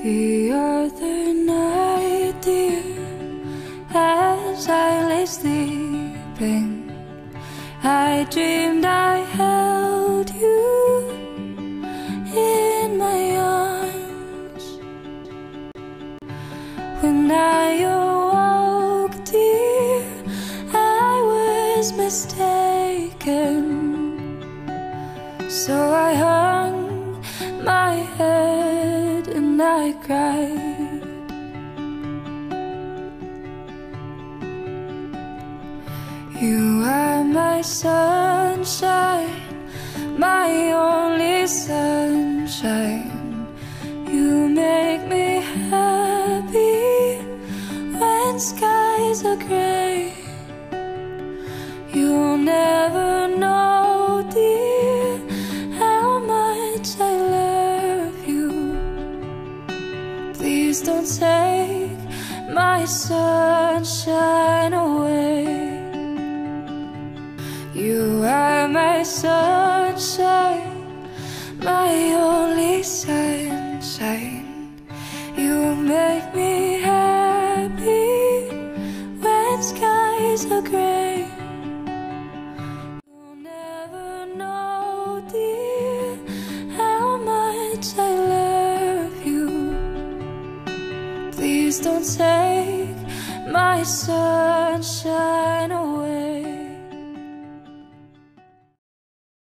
The other night, dear, as I lay sleeping, I dreamed I held you in my arms. When I awoke, dear, I was mistaken, so I hung my head and I cried. You are my sunshine, my only sunshine. You make me happy when skies are gray. You'll never know, dear, how much I love you. Please don't take my sunshine away. You are my sunshine, my only sunshine. You make me happy when skies are gray. You'll never know, dear, how much I love you. Please don't take my sunshine.